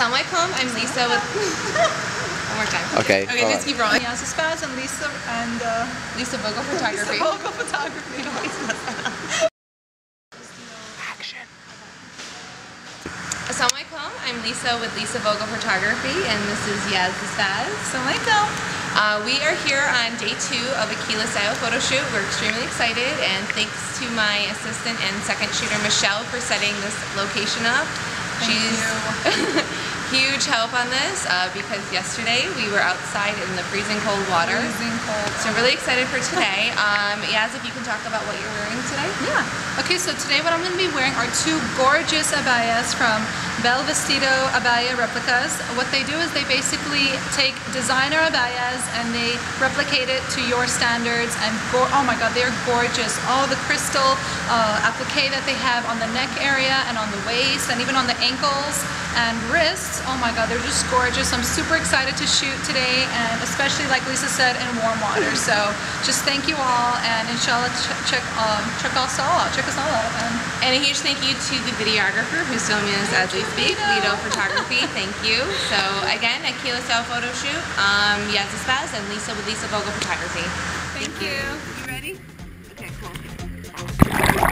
Assalamu alaikum, I'm Lisa with... One more time. Okay. Okay, just keep rolling. Yeah, so I'm Lisa and... Lisa Vogl Photography. Lisa Vogl Photography. Action. Assalamu alaikum, I'm Lisa with Lisa Vogl Photography and this is Yaz Assaz. Assalamu alaikum. We are here on day 2 of Aquila Style Photo Shoot. We're extremely excited and thanks to my assistant and second shooter Michelle for setting this location up. She's huge help on this because yesterday we were outside in the freezing cold water. Freezing cold. So really excited for today. Yaz, if you can talk about what you're wearing today. Yeah. Okay, so today what I'm going to be wearing are 2 gorgeous abayas from Bel Vestito Abaya Replicaz. What they do is they basically take designer abayas and they replicate it to your standards. And oh my God, they are gorgeous. All the crystal applique that they have on the neck area and on the waist and even on the ankles and wrists. Oh my God, they're just gorgeous. I'm super excited to shoot today, and especially like Lisa said, in warm water. So just thank you all, and inshallah check us all out. And a huge thank you to the videographer who's filming us as we speak, Lido Photography. Thank you. So again, Aquila Style Photo Shoot. Yaz Assaz and Lisa with Lisa Vogl Photography. Thank you. You ready? Okay, cool.